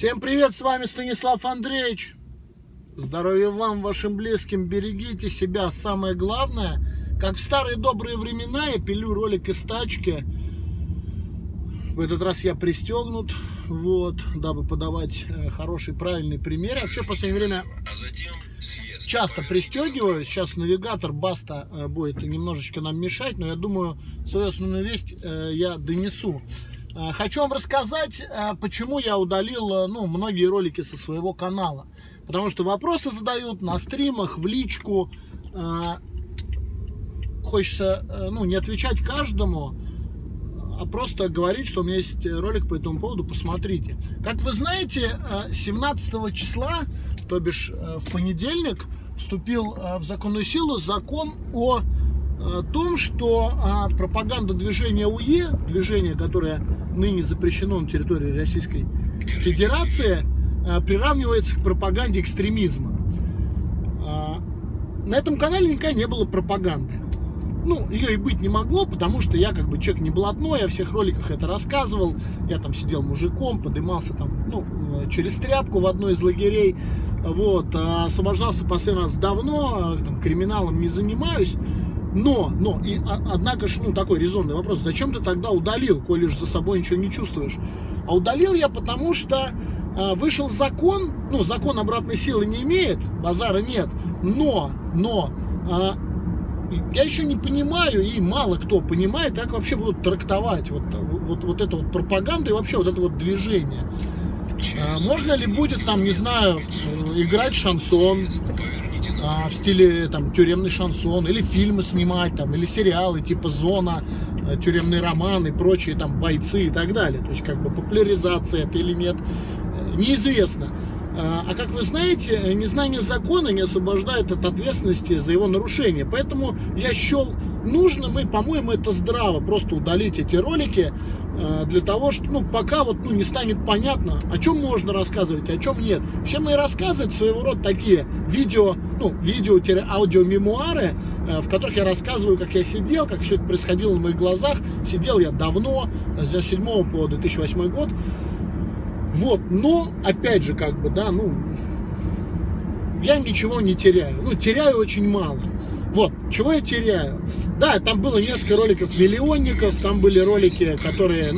Всем привет, с вами Станислав Андреевич. Здоровья вам, вашим близким, берегите себя. Самое главное, как в старые добрые времена, я пилю ролик из тачки. В этот раз я пристегнут, вот, дабы подавать хороший, правильный пример. А вообще, в последнее время часто пристегиваюсь. Сейчас навигатор, баста будет немножечко нам мешать, но я думаю, свою основную весть я донесу. Хочу вам рассказать, почему я удалил многие ролики со своего канала. Потому что вопросы задают на стримах, в личку. Хочется не отвечать каждому, а просто говорить, что у меня есть ролик по этому поводу, посмотрите. Как вы знаете, 17 числа, то бишь в понедельник, вступил в законную силу закон о том, что пропаганда движения УЕ, движение, которое ныне запрещено на территории Российской Федерации, приравнивается к пропаганде экстремизма. На этом канале никогда не было пропаганды. Ее и быть не могло, потому что я человек не блатной, я в всех роликах это рассказывал. Я там сидел мужиком, подымался там, через тряпку в одной из лагерей, вот, освобождался в последний раз давно, там, криминалом не занимаюсь. Однако такой резонный вопрос: зачем ты тогда удалил, коли же за собой ничего не чувствуешь? А удалил я, потому что вышел закон, закон обратной силы не имеет, базара нет, я еще не понимаю, и мало кто понимает, как вообще будут трактовать вот эту вот пропаганду и вообще вот это вот движение. Можно ли будет там, не знаю, играть шансон в стиле там тюремный шансон, или фильмы снимать там, или сериалы типа «Зона», «Тюремный роман» и прочие там «Бойцы» и так далее. То есть популяризация это или нет, неизвестно. А как вы знаете, незнание закона не освобождает от ответственности за его нарушение. Поэтому я счел нужным, и, по-моему, это здраво, просто удалить эти ролики для того, что, пока не станет понятно, о чем можно рассказывать, о чем нет. Все мои рассказы — это своего рода такие видео-аудио-мемуары, в которых я рассказываю, как я сидел, как все это происходило на моих глазах. Сидел я давно, с 1997 по 2008 год. Вот, но, опять же, я ничего не теряю. Теряю очень мало. Вот, чего я теряю? Да, там было несколько роликов миллионников, там были ролики, которые,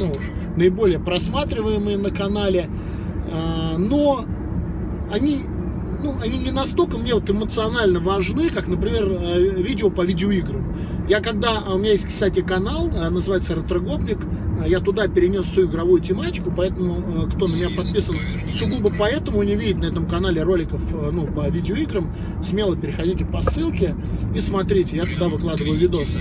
наиболее просматриваемые на канале, но они не настолько мне эмоционально важны, как, например, видео по видеоиграм. У меня есть, кстати, канал, называется «Ретрогопник», я туда перенес всю игровую тематику, поэтому, кто на меня подписан сугубо поэтому, не видит на этом канале роликов по видеоиграм, смело переходите по ссылке и смотрите, я туда выкладываю видосы.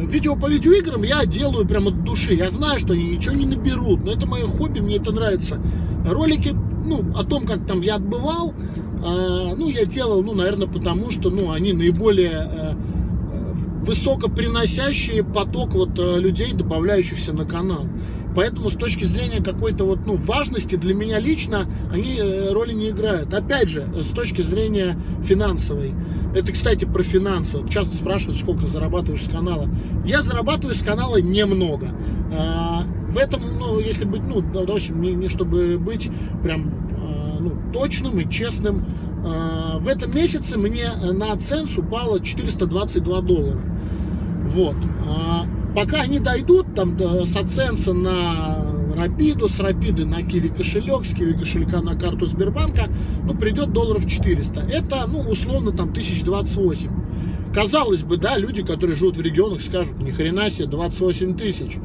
Видео по видеоиграм я делаю прямо от души, я знаю, что они ничего не наберут, но это мое хобби, мне это нравится. Ролики, о том, как там я отбывал, я делал, наверное, потому что, они наиболее высокоприносящий поток людей, добавляющихся на канал. Поэтому с точки зрения какой-то важности для меня лично они роли не играют. Опять же, с точки зрения финансовой. Это, кстати, про финансы. Часто спрашивают, сколько зарабатываешь с канала. Я зарабатываю с канала немного. В этом, если быть, чтобы быть прям точным и честным, в этом месяце мне на AdSense упало $422. Вот. Пока они дойдут там с AdSense на Рапиду, с Рапиды на Киви кошелек, с Киви кошелька на карту Сбербанка, придет $400. Это, условно, там 1028. Казалось бы, да, люди, которые живут в регионах, скажут: ни хрена себе, 28 тысяч.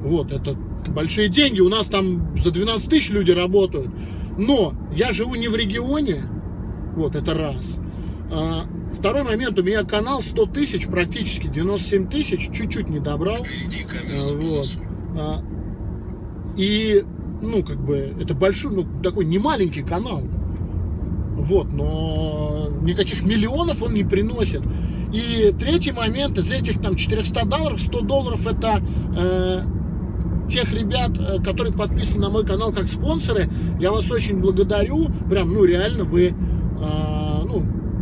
Вот, это большие деньги, у нас там за 12 тысяч люди работают. Но я живу не в регионе, вот, это раз. Второй момент, у меня канал 100 тысяч, практически 97 тысяч, чуть-чуть не добрал. Вот. И, это большой, такой немаленький канал. Вот, но никаких миллионов он не приносит. И третий момент, из этих там $400, $100 это... тех ребят, которые подписаны на мой канал как спонсоры, я вас очень благодарю, прям, реально вы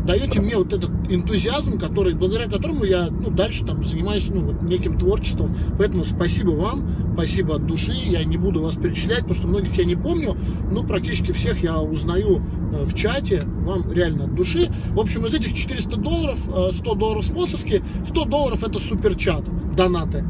даете мне вот этот энтузиазм, который, благодаря которому я дальше там занимаюсь неким творчеством. Поэтому спасибо вам, спасибо от души. Я не буду вас перечислять, потому что многих я не помню, но практически всех я узнаю в чате. Вам реально от души. В общем, из этих $400, $100 спонсорские, $100 это суперчат, донаты.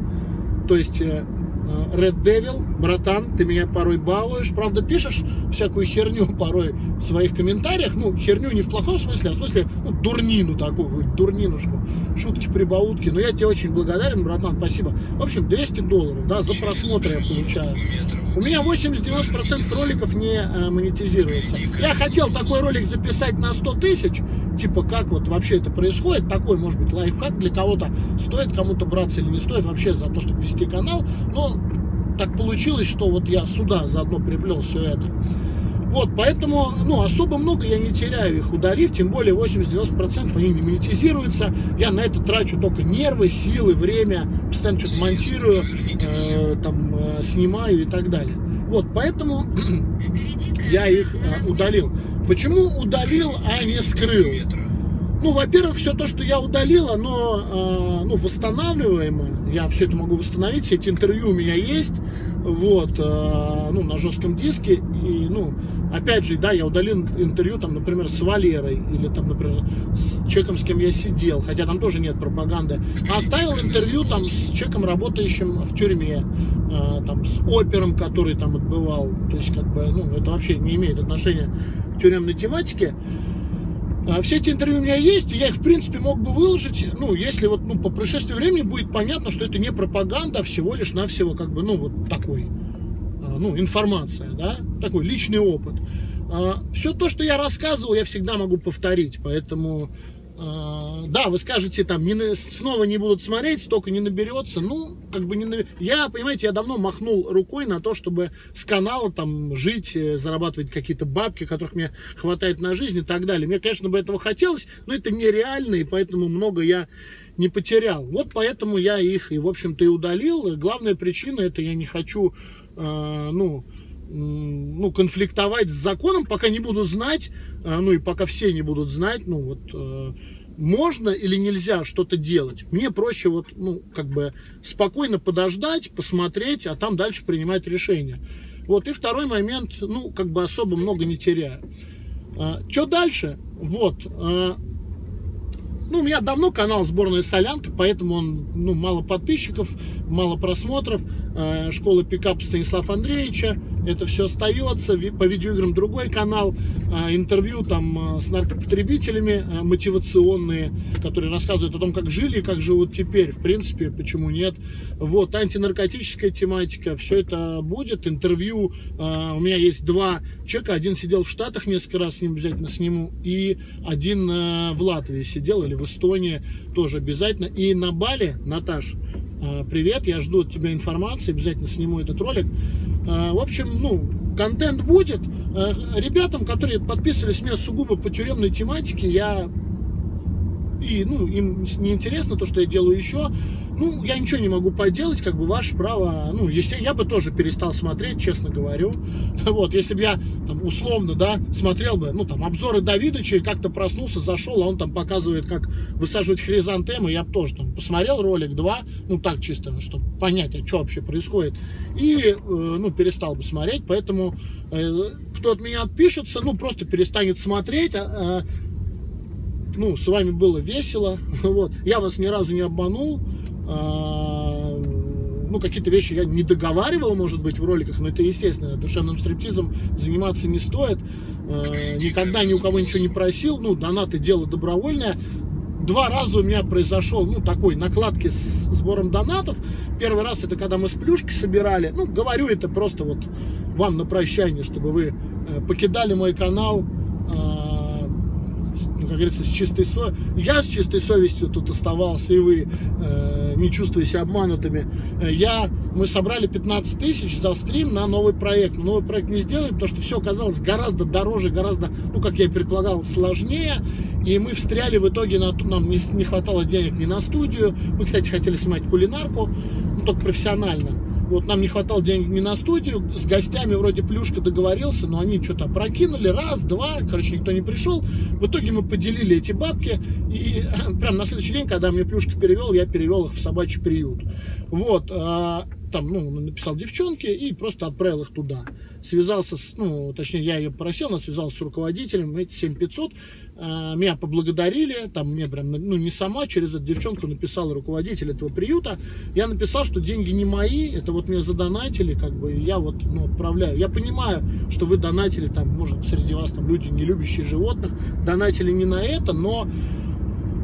То есть Red Devil, братан, ты меня порой балуешь. Правда, пишешь всякую херню порой в своих комментариях. Ну, херню не в плохом смысле, а в смысле дурнину такую, дурнинушку. Шутки-прибаутки. Но я тебе очень благодарен, братан, спасибо. В общем, $200, да, за просмотр я получаю. У меня 80-90% роликов не монетизируется. Я хотел такой ролик записать на 100 тысяч. Типа, как вот вообще это происходит, такой, может быть, лайфхак для кого-то, стоит кому-то браться или не стоит вообще за то, чтобы вести канал, но так получилось, что вот я сюда заодно приплел все это. Вот, поэтому, особо много я не теряю их ударив, тем более 80-90% они не монетизируются, я на это трачу только нервы, силы, время, постоянно что-то монтирую, снимаю и так далее. Вот, поэтому я их удалил. Почему удалил, а не скрыл? Ну, во-первых, все то, что я удалил, оно восстанавливаемо. Я все это могу восстановить, все эти интервью у меня есть, на жестком диске. И, опять же, да, я удалил интервью, там, например, с Валерой или, там, например, с человеком, с кем я сидел, хотя там тоже нет пропаганды. А оставил интервью, там, с человеком, работающим в тюрьме, там, с опером, который там отбывал. То есть, это вообще не имеет отношения тюремной тематике. Все эти интервью у меня есть, и я их, в принципе, мог бы выложить, если по прошествии времени будет понятно, что это не пропаганда, а всего лишь навсего, информация, да, такой личный опыт. Все то, что я рассказывал, я всегда могу повторить, поэтому, да, вы скажете, там, снова не будут смотреть, столько не наберется, я, понимаете, я давно махнул рукой на то, чтобы с канала, там, жить, зарабатывать какие-то бабки, которых мне хватает на жизнь и так далее. Мне, конечно, бы этого хотелось, но это нереально, и поэтому много я не потерял. Вот поэтому я их, и, в общем-то, и удалил. Главная причина, это я не хочу, конфликтовать с законом, пока не буду знать, и пока все не будут знать, можно или нельзя что-то делать. Мне проще спокойно подождать, посмотреть, а там дальше принимать решение. Вот, и второй момент, особо много не теряю. Что дальше? Вот, у меня давно канал «Сборная солянка», поэтому он, мало подписчиков, мало просмотров. Школа пикапа Станислава Андреевича, это все остается, по видеоиграм другой канал, интервью там с наркопотребителями мотивационные, которые рассказывают о том, как жили и как живут теперь, в принципе, почему нет. Вот, антинаркотическая тематика, все это будет, интервью, у меня есть два человека, один сидел в Штатах несколько раз, с ним обязательно сниму, и один в Латвии сидел, или в Эстонии тоже обязательно, и на Бали, Наташ, привет, я жду от тебя информации, обязательно сниму этот ролик. В общем, контент будет. Ребятам, которые подписывались меня сугубо по тюремной тематике, им неинтересно то, что я делаю еще. Я ничего не могу поделать, ваше право, если я бы тоже перестал смотреть, честно говорю. Вот, если бы я, условно, да, смотрел бы, обзоры Давидыча и как-то проснулся, зашел, а он там показывает, как высаживать хризантемы, я бы тоже там посмотрел ролик 2, так чисто, чтобы понять, что вообще происходит, и, перестал бы смотреть, поэтому, кто от меня отпишется, просто перестанет смотреть. С вами было весело, вот, я вас ни разу не обманул. Какие-то вещи я не договаривал, может быть, в роликах, но это естественно, душевным стриптизом заниматься не стоит. Никогда ни у кого ничего не просил, донаты — дело добровольное. Два раза у меня произошел, такой накладки с сбором донатов. Первый раз это когда мы с Плюшки собирали. Говорю это просто вот вам на прощание, чтобы вы покидали мой канал, как говорится, с чистой совестью. Я с чистой совестью тут оставался, и вы не чувствуете себя обманутыми. Мы собрали 15 тысяч за стрим на новый проект. Новый проект не сделали, потому что все оказалось гораздо дороже, гораздо, как я и предполагал, сложнее. И мы встряли в итоге, нам не хватало денег ни на студию. Мы, кстати, хотели снимать кулинарку, только профессионально. Вот нам не хватало денег не на студию, с гостями вроде Плюшка договорился, но они что-то прокинули, раз, два, короче, никто не пришел. В итоге мы поделили эти бабки, и прям на следующий день, когда мне Плюшка перевел, я перевел их в собачий приют. Вот, там, ну, написал девчонке и просто отправил их туда. Связался с, ну, точнее, я ее попросил, она связалась с руководителем, эти 7500, меня поблагодарили, там мне прям, ну, не сама, через эту девчонку написала руководитель этого приюта, я написал, что деньги не мои, это вот мне задонатили, как бы, я вот, ну, отправляю. Я понимаю, что вы донатили, там, может, среди вас там люди, не любящие животных, донатили не на это, но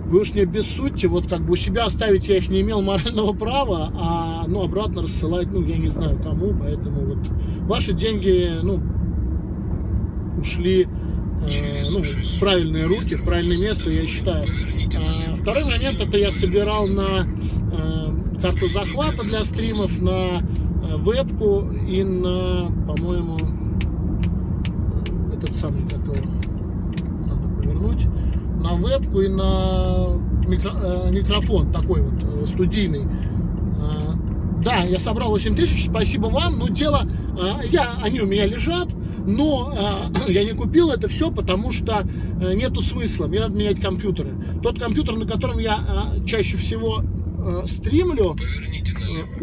вы уж не обессудьте, вот как бы у себя оставить я их не имел морального права, а, ну, обратно рассылать, ну, я не знаю кому, поэтому вот ваши деньги, ну, ушли, ну, в правильные руки, в правильное место, я считаю. Второй момент, это я собирал на карту захвата для стримов, на вебку и на, по-моему, этот самый, как его, надо повернуть, на вебку и на микрофон такой вот студийный. Да, я собрал 8000, спасибо вам, но дело, они у меня лежат, но я не купил это все, потому что нету смысла, мне надо менять компьютеры. Тот компьютер, на котором я чаще всего стримлю,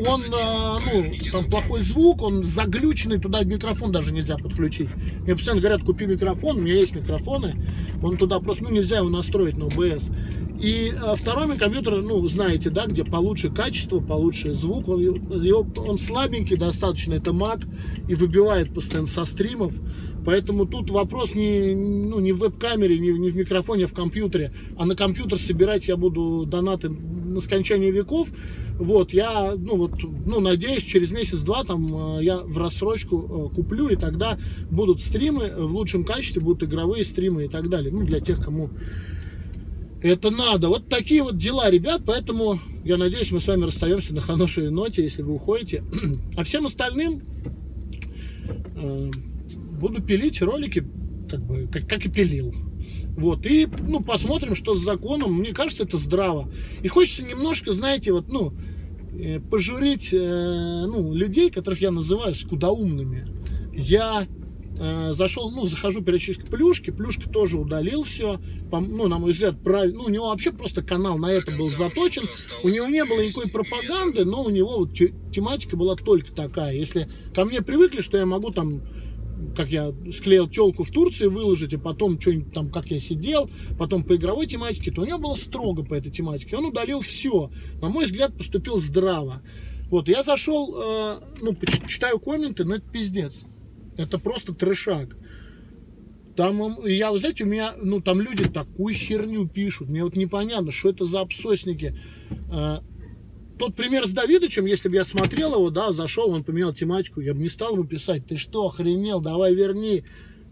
он, ну, там плохой звук, он заглюченный, туда микрофон даже нельзя подключить. Мне постоянно говорят, купи микрофон, у меня есть микрофоны, он туда просто, ну, нельзя его настроить на OBS. И второй компьютер, ну, знаете, да, где получше качество, получше звук, он слабенький достаточно, это Mac, и выбивает постоянно со стримов. Поэтому тут вопрос не, ну, не в веб-камере, не в микрофоне, а в компьютере. А на компьютер собирать я буду донаты на скончание веков. Вот, я, ну, вот, ну, надеюсь, через месяц-два там я в рассрочку куплю, и тогда будут стримы в лучшем качестве, будут игровые стримы и так далее. Ну, для тех, кому это надо. Вот такие вот дела, ребят. Поэтому, я надеюсь, мы с вами расстаемся на хорошей ноте, если вы уходите. А всем остальным буду пилить ролики, как бы, как и пилил. Вот. И, ну, посмотрим, что с законом. Мне кажется, это здраво. И хочется немножко, знаете, вот, ну, пожурить, ну, людей, которых я называю скудоумными. Я зашел, ну, захожу перечислить Плюшки, Плюшка тоже удалил все, ну, на мой взгляд, правильно, ну, у него вообще просто канал на это был заточен, у него не было никакой пропаганды, но у него вот тематика была только такая. Если ко мне привыкли, что я могу там, как я склеил телку в Турции, выложить, и потом что-нибудь там, как я сидел, потом по игровой тематике, то у него было строго по этой тематике, он удалил все, на мой взгляд, поступил здраво. Вот, я зашел, ну, читаю комменты, но это пиздец. Это просто трешак. Там, я, вы знаете, у меня, ну, там люди такую херню пишут. Мне вот непонятно, что это за абсосники. Тот пример с Давидычем, если бы я смотрел его, да, зашел, он поменял тематику, я бы не стал ему писать: ты что, охренел, давай верни.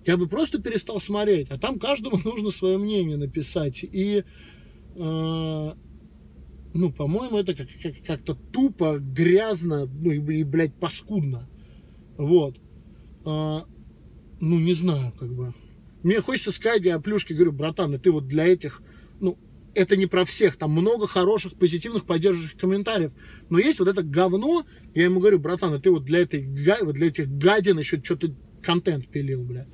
Я бы просто перестал смотреть. А там каждому нужно свое мнение написать. И, ну, по-моему, это как-то тупо, грязно, ну, и, блядь, паскудно. Вот. Ну, не знаю, как бы. Мне хочется сказать, я о Плюшке говорю: братан, и ты вот для этих, ну, это не про всех, там много хороших, позитивных, поддерживающих комментариев, но есть вот это говно, я ему говорю: братан, и ты вот для этих гадин еще что-то контент пилил, бля.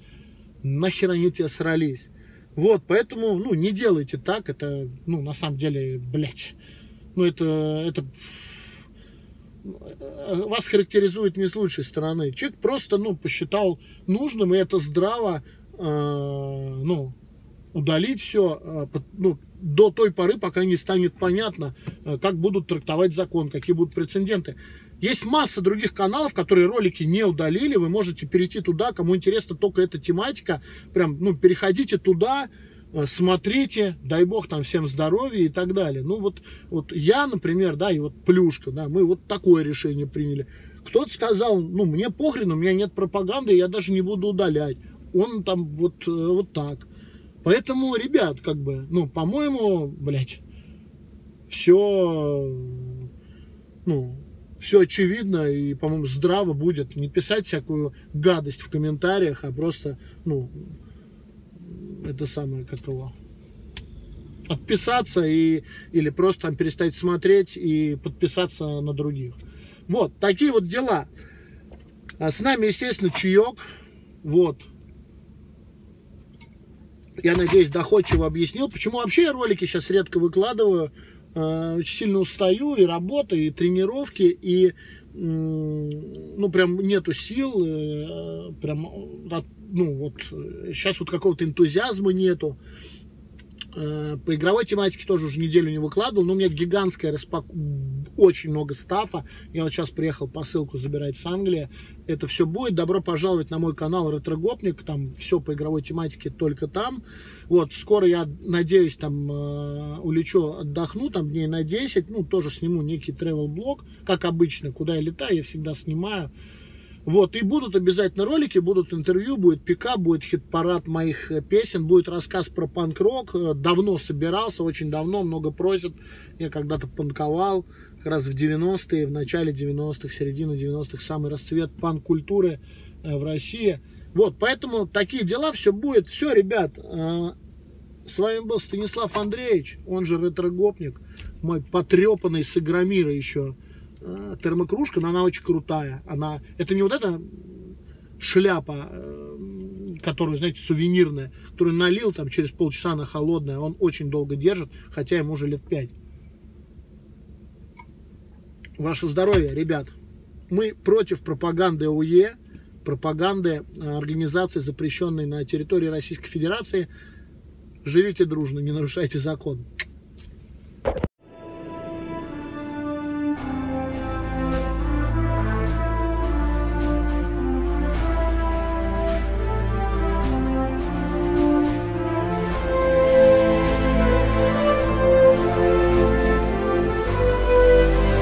Нахер они тебя срались. Вот, поэтому, ну, не делайте так, это, ну, на самом деле, блядь, ну, это вас характеризует не с лучшей стороны. Человек просто, ну, посчитал нужным, и это здраво, ну, удалить все, ну, до той поры, пока не станет понятно, как будут трактовать закон, какие будут прецеденты. Есть масса других каналов, которые ролики не удалили, вы можете перейти туда, кому интересна только эта тематика, прям, ну, переходите туда, смотрите, дай бог там всем здоровья и так далее. Ну вот я, например, да, и вот Плюшка, да, мы вот такое решение приняли. Кто-то сказал: ну, мне похрен, у меня нет пропаганды, я даже не буду удалять. Он там вот так. Поэтому, ребят, как бы, ну, по-моему, блядь, все, ну, все очевидно и, по-моему, здраво будет не писать всякую гадость в комментариях, а просто, ну, это самое, как его, отписаться или просто там перестать смотреть и подписаться на других. Вот такие вот дела. С нами, естественно, чаек. Вот. Я надеюсь, доходчиво объяснил, почему вообще я ролики сейчас редко выкладываю. Очень сильно устаю, и работа, и тренировки, и ну прям нету сил, прям ну вот сейчас вот какого-то энтузиазма нету. По игровой тематике тоже уже неделю не выкладывал, но у меня гигантская распаковка, очень много стафа. Я вот сейчас приехал посылку забирать с Англии. Это все будет. Добро пожаловать на мой канал Ретрогопник. Там все по игровой тематике только там. Вот, скоро я, надеюсь, там улечу, отдохну, там дней на 10. Ну, тоже сниму некий travel-блог, как обычно, куда я летаю, я всегда снимаю. Вот, и будут обязательно ролики, будут интервью, будет пикап, будет хит-парад моих песен, будет рассказ про панк-рок. Давно собирался, очень давно, много просят. Я когда-то панковал, как раз в 90-е, в начале 90-х, середина 90-х, самый расцвет панк-культуры в России. Вот, поэтому такие дела, все будет. Все, ребят, с вами был Станислав Андреевич, он же Ретрогопник, мой потрепанный с Игромира еще. Термокружка, но она очень крутая. Она, это не вот эта шляпа, которую, знаете, сувенирная, которую налил там через полчаса на холодное. Он очень долго держит, хотя ему уже лет 5. Ваше здоровье, ребят. Мы против пропаганды УЕ, пропаганды организации, запрещенной на территории Российской Федерации. Живите дружно, не нарушайте закон.